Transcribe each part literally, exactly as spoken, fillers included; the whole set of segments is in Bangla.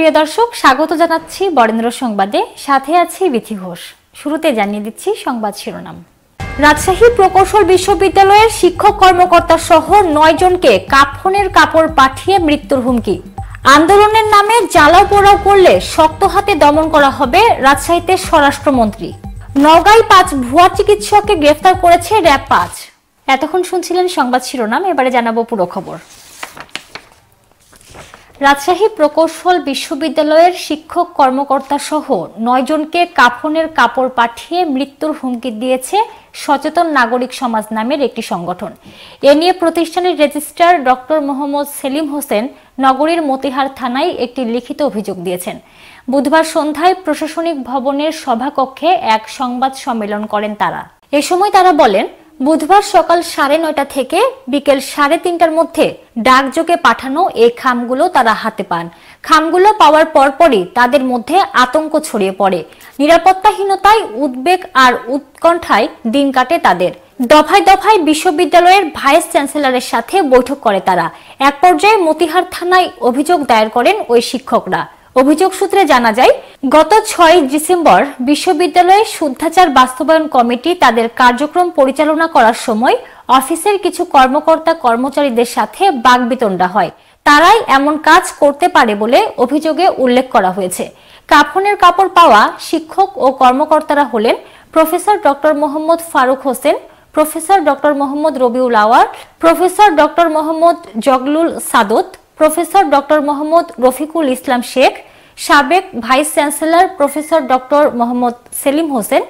প্রিয় দর্শক স্বাগত জানাচ্ছি বরেন্দ্র সংবাদে সাথে আছি বিথি ঘোষ শুরুতে জানিয়ে দিচ্ছি সংবাদ শিরোনাম রাজশাহী প্রকৌশল বিশ্ববিদ্যালয়ের শিক্ষক কর্মকর্তা সহ নয় জনকে কাফনের কাপড় পাঠিয়ে মৃত্যুর হুমকি আন্দোলনের নামে জ্বালাও পোড়াও করলে শক্ত হাতে দমন করা হবে রাজশাহীতে স্বরাষ্ট্রমন্ত্রী নওগাঁয় পাঁচ ভুয়া চিকিৎসককে গ্রেফতার করেছে র‍্যাব পাঁচ এতক্ষণ শুনছিলেন সংবাদ শিরোনাম এবারে জানাবো পুরো খবর রাজশাহী প্রকৌশল বিশ্ববিদ্যালয়ের শিক্ষক কর্মকর্তা সহ নয় জনকে কাফনের কাপড় পাঠিয়ে মৃত্যুর হুমকি দিয়েছে সচেতন নাগরিক সমাজ নামের একটি সংগঠন এ নিয়ে প্রতিষ্ঠানের রেজিস্ট্রার ডক্টর মোহাম্মদ সেলিম হোসেন নগরীর মতিহার থানায় একটি লিখিত অভিযোগ দিয়েছেন বুধবার সন্ধ্যায় প্রশাসনিক ভবনের সভাকক্ষে এক সংবাদ সম্মেলন করেন তারা এই সময় তারা বলেন বুধবার সকাল সাড়ে নয়টা থেকে বিকেল সাড়ে তিনটার মধ্যে ডাকযোগে পাঠানো এই খামগুলো তারা হাতে পান খামগুলো পাওয়ার পরপরই তাদের মধ্যে আতঙ্ক ছড়িয়ে পড়ে নিরাপত্তাহীনতায় উদ্বেগ আর উৎকণ্ঠায় দিন কাটে তাদের দফায় দফায় বিশ্ববিদ্যালয়ের ভাইস চ্যান্সেলরের সাথে বৈঠক করে তারা এক পর্যায়ে মতিহার থানায় অভিযোগ দায়ের করেন ওই শিক্ষকরা অভিযোগ সূত্রে জানা যায় গত ছয়ই ডিসেম্বর বিশ্ববিদ্যালয়ের শুদ্ধাচার বাস্তবায়ন কমিটি তাদের কার্যক্রম পরিচালনা করার সময় অফিসের কিছু কর্মকর্তা কর্মচারীদের সাথে বাগবিতণ্ডা হয় তারাই এমন কাজ করতে পারে বলে অভিযোগে উল্লেখ করা হয়েছে কাফনের কাপড় পাওয়া শিক্ষক ও কর্মকর্তারা হলেন professor doctor Mohammad Faruk Hossain professor doctor Mohammad Rabiul Awal professor doctor Mohammad Zaglul Sadat professor doctor Mohammad Rafiqul Islam Sheikh সাবেক vice chancellor professor doctor Mohammad Selim Hossain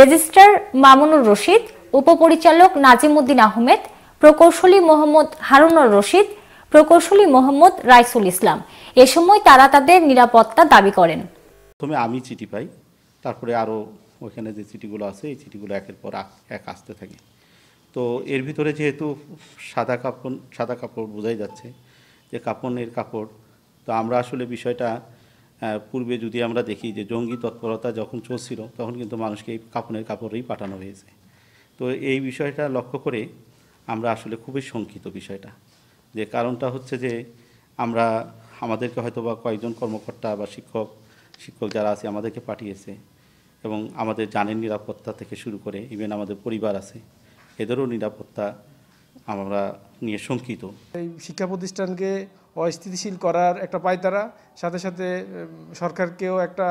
registrar Mamunur Rashid উপপরিচালক নাজিমুদ্দিন আহমেদ প্রকৌশলী মোহাম্মদ হারুনুর রশিদ প্রকৌশলী মোহাম্মদ রাইসুল ইসলাম এ সময় তারা তাদের নিরাপত্তা দাবি করেন প্রথমে আমি চিঠি পাই তারপরে আরও ওইখানে যে চিঠিগুলো আছে এই চিঠিগুলো একের পর এক আসতে থাকে তো এর ভিতরে যেহেতু সাদা কাপড় সাদা কাপড় বোঝাই যাচ্ছে যে কাফনের কাপড় তো আমরা আসলে বিষয়টা পূর্বে যদি আমরা দেখি যে জঙ্গি তৎপরতা যখন চলছিল তখন কিন্তু মানুষকে এই কাফনের কাপড়েই পাঠানো হয়েছে তো এই বিষয়টা লক্ষ্য করে আমরা আসলে খুবই শঙ্কিত বিষয়টা যে কারণটা হচ্ছে যে আমরা আমাদেরকে হয়তো বা কয়েকজন কর্মকর্তা বা শিক্ষক শিক্ষক যারা আছে আমাদেরকে পাঠিয়েছে এবং আমাদের জানের নিরাপত্তা থেকে শুরু করে ইভেন আমাদের পরিবার আছে এদেরও নিরাপত্তা আমরা নিয়ে শঙ্কিত এই শিক্ষা প্রতিষ্ঠানকে অস্থিতিশীল করার একটা পায়তারা সাথে সাথে সরকারকেও একটা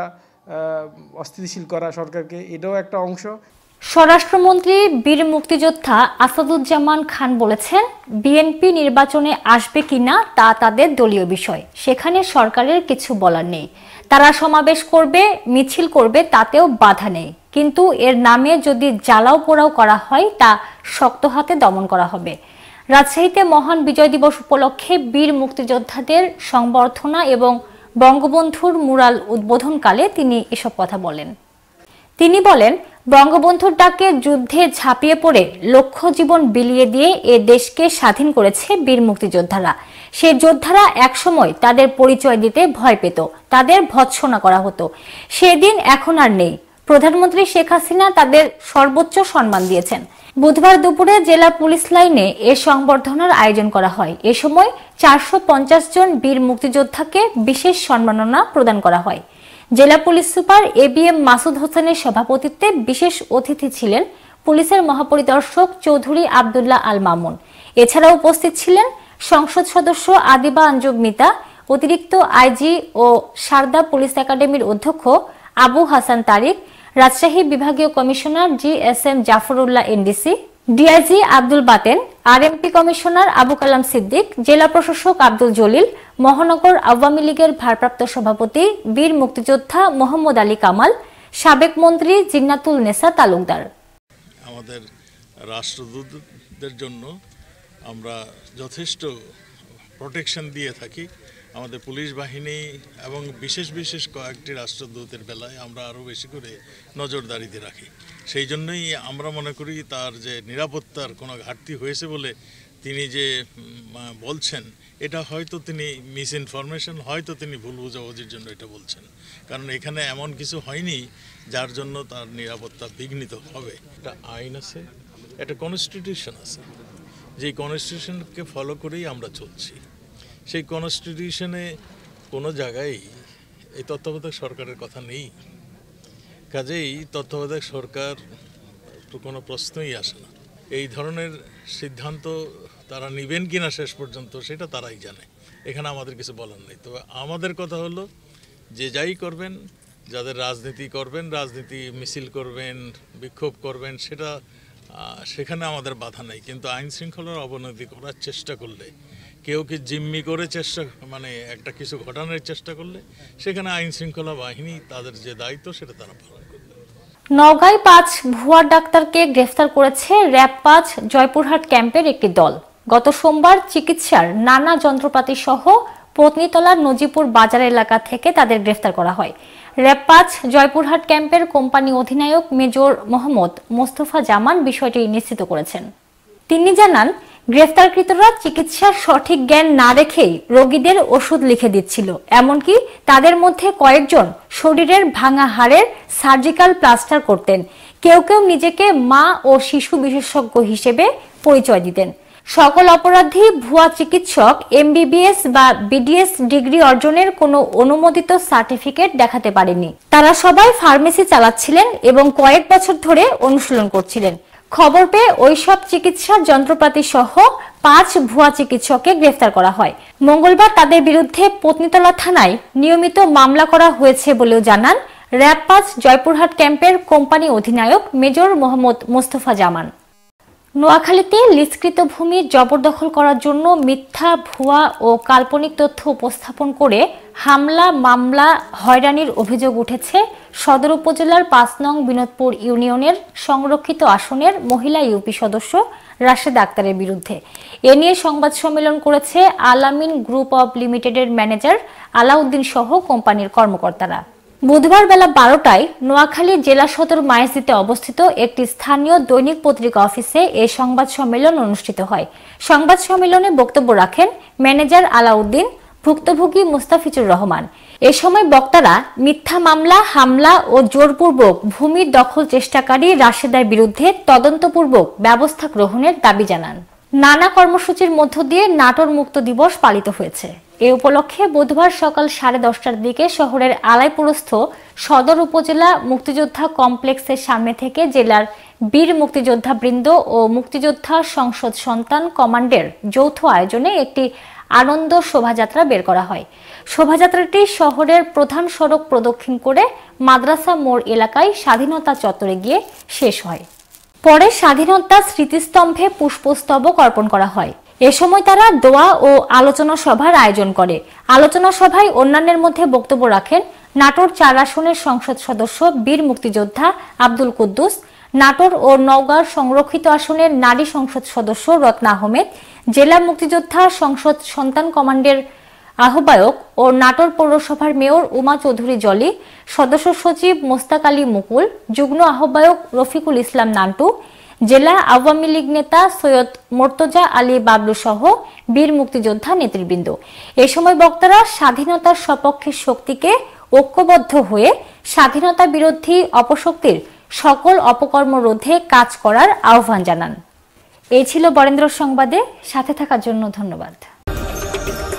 অস্থিতিশীল করা সরকারকে এটাও একটা অংশ স্বরাষ্ট্রমন্ত্রী বীর মুক্তিযোদ্ধা আসাদুজ্জামান খান বলেছেন বিএনপি নির্বাচনে আসবে কিনা তা তাদের দলীয় বিষয় সেখানে সরকারের কিছু বলার নেই তারা সমাবেশ করবে মিছিল করবে তাতেও বাধা নেই কিন্তু এর নামে যদি জ্বালাও পোড়াও করা হয় তা শক্ত হাতে দমন করা হবে রাজশাহীতে মহান বিজয় দিবস উপলক্ষে বীর মুক্তিযোদ্ধাদের সংবর্ধনা এবং বঙ্গবন্ধুর ম্যুরাল উদ্বোধনকালে তিনি এসব কথা বলেন তিনি বলেন বঙ্গবন্ধুর ডাকে যুদ্ধে ঝাঁপিয়ে পড়ে লক্ষ জীবন বিলিয়ে দিয়ে এ দেশকে স্বাধীন করেছে বীর মুক্তিযোদ্ধারা সে যোদ্ধারা একসময় তাদের পরিচয় দিতে ভয় পেত তাদের ভৎসনা করা হতো সেদিন এখন আর নেই প্রধানমন্ত্রী শেখ হাসিনা তাদের সর্বোচ্চ সম্মান দিয়েছেন বুধবার দুপুরে জেলা পুলিশ লাইনে এই সংবর্ধনার আয়োজন করা হয় এই সময় চারশো পঞ্চাশ জন বীর মুক্তিযোদ্ধাকে বিশেষ সম্মাননা প্রদান করা হয় জেলা পুলিশ সুপার এবিএম মাসুদ হোসেনের সভাপতিত্বে বিশেষ অতিথি ছিলেন পুলিশের মহাপরিদর্শক চৌধুরী আব্দুল্লাহ আল মামুন এছাড়া উপস্থিত ছিলেন সংসদ সদস্য আদিবা আঞ্জুম মিতা অতিরিক্ত আইজি ও সারদা পুলিশ একাডেমির অধ্যক্ষ আবু হাসান তারিক রাজশাহী বিভাগীয় commissioner G S M Zafrullah NDC DIG Abdul Baten RMP commissioner Abu Kalam Siddique জেলা প্রশাসক আব্দুল জলিল মহানগর আওয়ামী লীগের ভারপ্রাপ্ত সভাপতি বীর মুক্তিযোদ্ধা মোহাম্মদ আলী কামাল সাবেক মন্ত্রী জিন্নাতুল নেসা তালুকদার আমাদের রাষ্ট্রদূতদের জন্য আমরা যথেষ্ট প্রোটেকশন দিয়ে থাকি আমাদের পুলিশ বাহিনী এবং বিশেষ বিশেষ কয়েকটি রাষ্ট্রদূতের বেলায় আমরা আরও বেশি করে নজরদারিতে রাখি সেই জন্যই আমরা মনে করি তার যে নিরাপত্তার কোনো ঘাটতি হয়েছে বলে তিনি যে বলছেন এটা হয়তো তিনি মিস ইনফরমেশন হয়তো তিনি ভুল বুঝাবুঝির জন্য এটা বলছেন কারণ এখানে এমন কিছু হয়নি যার জন্য তার নিরাপত্তা বিঘ্নিত হবে একটা আইন আছে একটা কনস্টিটিউশন আছে যেই কনস্টিটিউশনকে ফলো করেই আমরা চলছি সেই কনস্টিটিউশনে কোনো জায়গায় এই তত্ত্বাবধায়ক সরকারের কথা নেই, কাজেই তত্ত্বাবধায়ক সরকার তো কোনো প্রশ্নই আসে না। এই ধরনের সিদ্ধান্ত তারা নেবেন কিনা শেষ পর্যন্ত সেটা তারাই জানে, এখানে আমাদের কিছু বলার নেই। তবে আমাদের কথা হলো যে যাই করবেন, যাদের রাজনীতি করবেন, রাজনীতি মিছিল করবেন, বিক্ষোভ করবেন, সেটা সেখানে আমাদের বাধা নেই, কিন্তু আইন শৃঙ্খলার অবনতি করার চেষ্টা করলে, কেউ কি জিম্মি করে চেষ্টা মানে একটা কিছু ঘটানোর চেষ্টা করলে সেখানে আইন শৃঙ্খলা বাহিনী তাদের যে দায়িত্ব সেটা তারা পালন করবে। নওগাঁয় পাঁচ ভুয়া ডাক্তারকে গ্রেফতার করেছে র‍্যাব পাঁচ জয়পুরহাট ক্যাম্পের একটি দল। গত সোমবার চিকিৎসার নানা যন্ত্রপাতি সহ পত্নীতলার নজিপুর বাজার এলাকা থেকে তাদের গ্রেফতার করা হয়। র‍্যাব পাঁচ জয়পুরহাট ক্যাম্পের কোম্পানি অধিনায়ক মেজর মোহাম্মদ মোস্তফা জামান বিষয়টি নিশ্চিত করেছেন। তিনি জানান, গ্রেফতারকৃতরা চিকিৎসার সঠিক জ্ঞান না রেখেই রোগীদের ওষুধ লিখে দিচ্ছিল, এমনকি তাদের মধ্যে কয়েকজন শরীরের ভাঙা হাড়ের সার্জিক্যাল প্লাস্টার করতেন, কেউ কেউ নিজেকে মা ও শিশু বিশেষজ্ঞ হিসেবে পরিচয় দিতেন। সকল অপরাধী ভুয়া চিকিৎসক এমবিবিএস বা বিডিএস ডিগ্রি অর্জনের কোনো অনুমোদিত সার্টিফিকেট দেখাতে পারেনি। তারা সবাই ফার্মেসি চালাচ্ছিলেন এবং কয়েক বছর ধরে অনুশীলন করছিলেন। খবর পেয়ে ওইসব চিকিৎসার যন্ত্রপাতি সহ পাঁচ ভুয়া চিকিৎসককে গ্রেফতার করা হয়। মঙ্গলবার তাদের বিরুদ্ধে পত্নীতলা থানায় নিয়মিত মামলা করা হয়েছে বলেও জানান র‍্যাব পাঁচ জয়পুরহাট ক্যাম্পের কোম্পানি অধিনায়ক মেজর মোহাম্মদ মোস্তফা জামান। নোয়াখালীতে লিজকৃত ভূমি জবরদখল করার জন্য মিথ্যা, ভুয়া ও কাল্পনিক তথ্য উপস্থাপন করে হামলা, মামলা, হয়রানির অভিযোগ উঠেছে সদর উপজেলার পাঁচ নং বিনোদপুর ইউনিয়নের সংরক্ষিত আসনের মহিলা ইউপি সদস্য রাশেদ আক্তারের বিরুদ্ধে। এ নিয়ে সংবাদ সম্মেলন করেছে আলামিন গ্রুপ অব লিমিটেডের ম্যানেজার আলাউদ্দিন সহ কোম্পানির কর্মকর্তারা। বুধবার বেলা বারোটায় নোয়াখালী জেলা সদর মাইজদীতে অবস্থিত একটি স্থানীয় দৈনিক পত্রিকা অফিসে এই সংবাদ সম্মেলন অনুষ্ঠিত হয়। সংবাদ সম্মেলনে বক্তব্য রাখেন ম্যানেজার আলাউদ্দিন, ভুক্তভোগী মুস্তাফিজুর রহমান। এ সময় বক্তারা মিথ্যা মামলা, হামলা ও জোরপূর্বক ভূমি দখল চেষ্টাকারী রাশেদার বিরুদ্ধে তদন্তপূর্বক ব্যবস্থা গ্রহণের দাবি জানান। নানা কর্মসূচির মধ্য দিয়ে নাটোর মুক্ত দিবস পালিত হয়েছে। এ উপলক্ষে বুধবার সকাল সাড়ে দশটার দিকে শহরের আলাইপুরস্থ সদর উপজেলা মুক্তিযোদ্ধা কমপ্লেক্সের সামনে থেকে জেলার বীর মুক্তিযোদ্ধা বৃন্দ ও মুক্তিযোদ্ধা সংসদ সন্তান কমান্ডের যৌথ আয়োজনে একটি আনন্দ শোভাযাত্রা বের করা হয়। শোভাযাত্রাটি শহরের প্রধান সড়ক প্রদক্ষিণ করে মাদ্রাসা মোড় এলাকায় স্বাধীনতা চত্বরে গিয়ে শেষ হয়। পরে স্বাধীনতা স্মৃতিস্তম্ভে পুষ্পস্তবক অর্পণ করা হয়। এ সময় তারা দোয়া ও আলোচনা সভার আয়োজন করে। আলোচনা সভায় অন্যান্যের মধ্যে বক্তব্য রাখেন নাটোর চার আসনের সংসদ সদস্য বীর মুক্তিযোদ্ধা আব্দুল কুদ্দুস, নাটোর ও নওগাঁর সংরক্ষিত আসনের নারী সংসদ সদস্য রত্না আহমেদ, জেলা মুক্তিযোদ্ধা সংসদ সন্তান কমান্ডের আহ্বায়ক ও নাটোর পৌরসভার মেয়র উমা চৌধুরী জলি, সদস্য সচিব মোস্তাক আলী মুকুল, যুগ্ম আহ্বায়ক রফিকুল ইসলাম নান্টু, জেলা আওয়ামী লীগ নেতা সৈয়দ মোর্তজা আলী বাবলু সহ বীর মুক্তিযোদ্ধা নেতৃবৃন্দ। এ সময় বক্তারা স্বাধীনতার সপক্ষের শক্তিকে ঐক্যবদ্ধ হয়ে স্বাধীনতা বিরোধী অপশক্তির সকল অপকর্ম রোধে কাজ করার আহ্বান জানান। এই ছিল বরেন্দ্র সংবাদে, সাথে থাকার জন্য ধন্যবাদ।